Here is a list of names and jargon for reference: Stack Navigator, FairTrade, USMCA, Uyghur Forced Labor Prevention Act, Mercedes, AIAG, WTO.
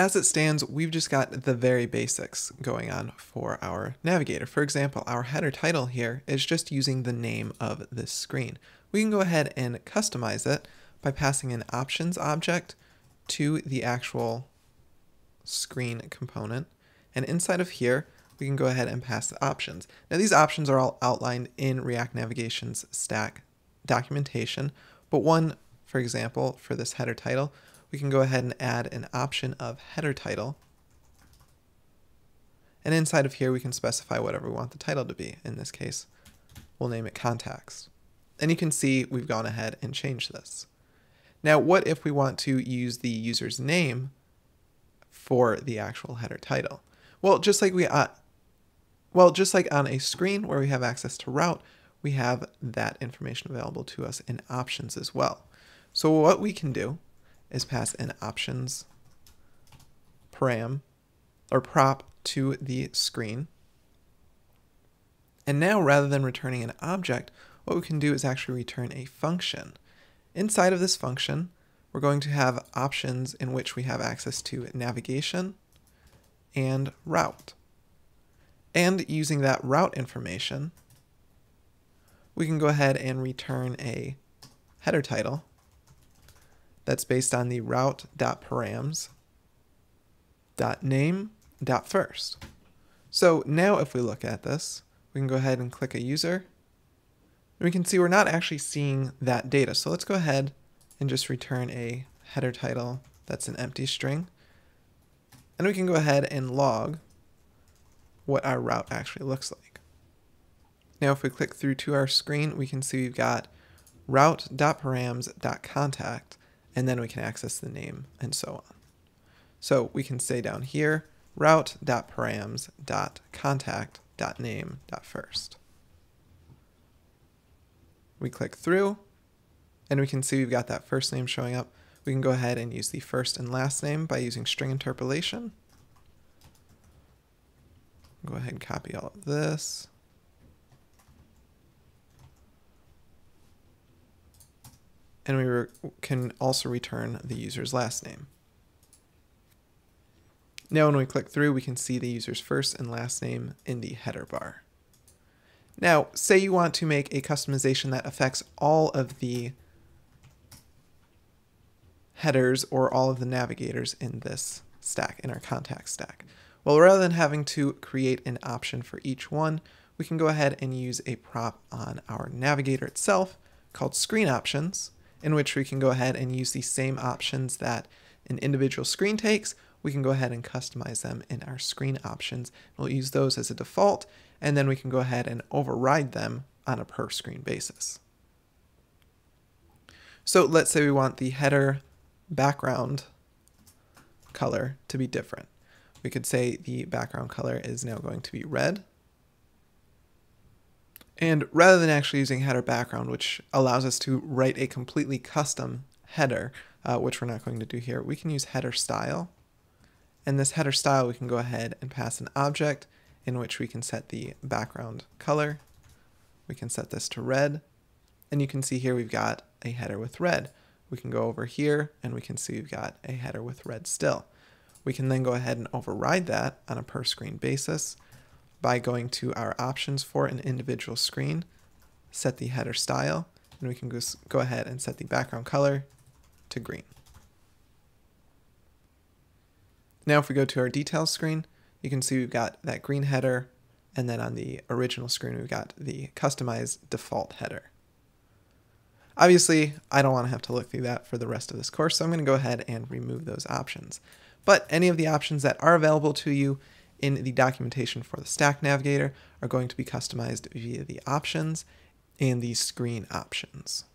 As it stands, we've just got the very basics going on for our navigator. For example, our header title here is just using the name of this screen. We can go ahead and customize it by passing an options object to the actual screen component. And inside of here, we can go ahead and pass the options. Now these options are all outlined in React Navigation's stack documentation, but one, for example, for this header title, we can go ahead and add an option of header title. And inside of here, we can specify whatever we want the title to be. In this case, we'll name it Contacts. And you can see we've gone ahead and changed this. Now, what if we want to use the user's name for the actual header title? Well, just like on a screen where we have access to route, we have that information available to us in options as well. So what we can do is pass an options param or prop to the screen. And now, rather than returning an object, what we can do is actually return a function. Inside of this function, we're going to have options in which we have access to navigation and route. And using that route information, we can go ahead and return a header title that's based on the route.params.name.first. So now if we look at this, we can go ahead and click a user. And we can see we're not actually seeing that data. So let's go ahead and just return a header title that's an empty string. And we can go ahead and log what our route actually looks like. Now if we click through to our screen, we can see we've got route.params.contact, and then we can access the name and so on. So we can say down here, route.params.contact.name.first. We click through, and we can see we've got that first name showing up. We can go ahead and use the first and last name by using string interpolation. Go ahead and copy all of this. And we can also return the user's last name. Now when we click through, we can see the user's first and last name in the header bar. Now, say you want to make a customization that affects all of the headers or all of the navigators in this stack, in our contact stack. Well, rather than having to create an option for each one, we can go ahead and use a prop on our navigator itself called screen options, in which we can go ahead and use the same options that an individual screen takes. We can go ahead and customize them in our screen options. We'll use those as a default, and then we can go ahead and override them on a per screen basis. So let's say we want the header background color to be different. We could say the background color is now going to be red. And rather than actually using header background, which allows us to write a completely custom header, which we're not going to do here, we can use header style. And this header style, we can go ahead and pass an object in which we can set the background color. We can set this to red. And you can see here we've got a header with red. We can go over here and we can see we've got a header with red still. We can then go ahead and override that on a per screen basis by going to our options for an individual screen, set the header style, and we can just go ahead and set the background color to green. Now if we go to our details screen, you can see we've got that green header, and then on the original screen we've got the customized default header. Obviously, I don't want to have to look through that for the rest of this course, so I'm going to go ahead and remove those options. But any of the options that are available to you in the documentation for the Stack Navigator are going to be customized via the options and the screen options.